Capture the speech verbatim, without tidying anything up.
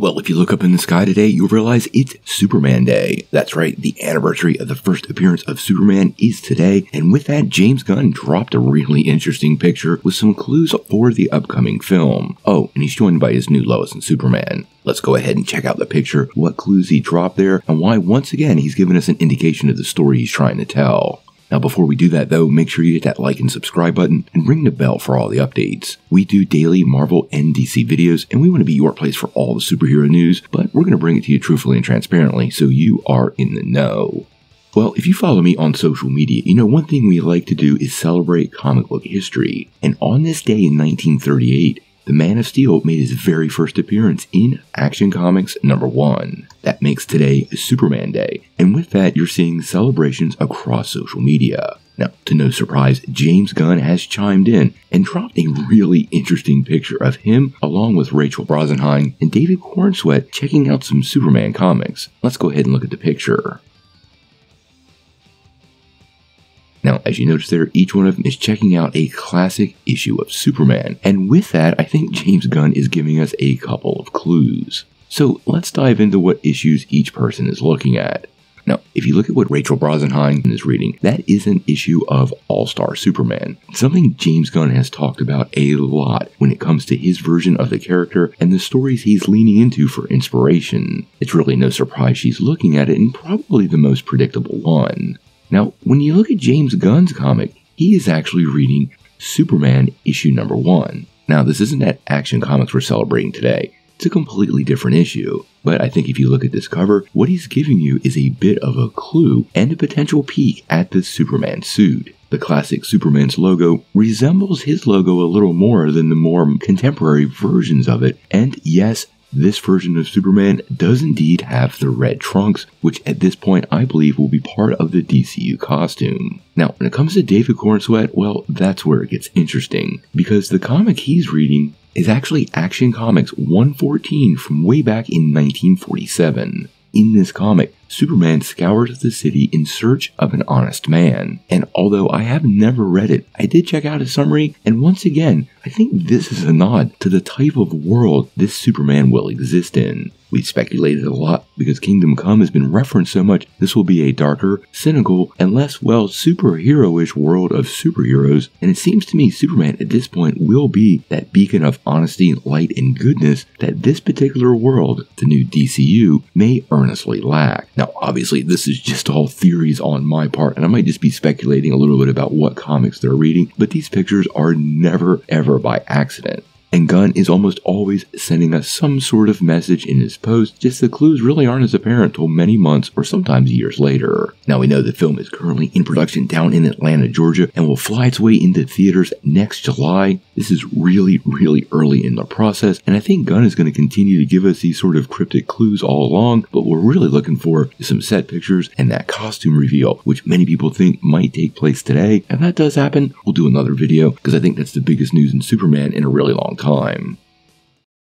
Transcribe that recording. Well, if you look up in the sky today, you'll realize it's Superman Day. That's right, the anniversary of the first appearance of Superman is today, and with that, James Gunn dropped a really interesting picture with some clues for the upcoming film. Oh, and he's joined by his new Lois and Superman. Let's go ahead and check out the picture, what clues he dropped there, and why once again he's given us an indication of the story he's trying to tell. Now before we do that though, make sure you hit that like and subscribe button and ring the bell for all the updates. We do daily Marvel and D C videos and we want to be your place for all the superhero news, but we're going to bring it to you truthfully and transparently so you are in the know. Well, if you follow me on social media, you know one thing we like to do is celebrate comic book history. And on this day in nineteen thirty-eight, the Man of Steel made his very first appearance in Action Comics number one. That makes today Superman Day, and with that you're seeing celebrations across social media. Now, to no surprise, James Gunn has chimed in and dropped a really interesting picture of him along with Rachel Brosnahan and David Corenswet checking out some Superman comics. Let's go ahead and look at the picture. Now, as you notice there, each one of them is checking out a classic issue of Superman, and with that, I think James Gunn is giving us a couple of clues. So, let's dive into what issues each person is looking at. Now, if you look at what Rachel Brosnahan is reading, that is an issue of All-Star Superman, something James Gunn has talked about a lot when it comes to his version of the character and the stories he's leaning into for inspiration. It's really no surprise she's looking at it, and probably the most predictable one. Now, when you look at James Gunn's comic, he is actually reading Superman issue number one. Now, this isn't that Action Comics we're celebrating today. It's a completely different issue, but I think if you look at this cover, what he's giving you is a bit of a clue and a potential peek at the Superman suit. The classic Superman's logo resembles his logo a little more than the more contemporary versions of it, and yes, this version of Superman does indeed have the red trunks, which at this point I believe will be part of the D C U costume. Now, when it comes to David Corenswet, well, that's where it gets interesting, because the comic he's reading is actually Action Comics one fourteen from way back in nineteen forty-seven. In this comic, Superman scours the city in search of an honest man, and although I have never read it, I did check out a summary, and once again, I think this is a nod to the type of world this Superman will exist in. We've speculated a lot because Kingdom Come has been referenced so much, this will be a darker, cynical, and less, well, superhero-ish world of superheroes, and it seems to me Superman at this point will be that beacon of honesty, light, and goodness that this particular world, the new D C U, may earnestly lack. Now, obviously, this is just all theories on my part, and I might just be speculating a little bit about what comics they're reading, but these pictures are never, ever by accident. And Gunn is almost always sending us some sort of message in his post, just the clues really aren't as apparent till many months or sometimes years later. Now we know the film is currently in production down in Atlanta, Georgia, and will fly its way into theaters next July. This is really, really early in the process, and I think Gunn is going to continue to give us these sort of cryptic clues all along, but we're really looking for some set pictures and that costume reveal, which many people think might take place today. If that does happen, we'll do another video, because I think that's the biggest news in Superman in a really long time.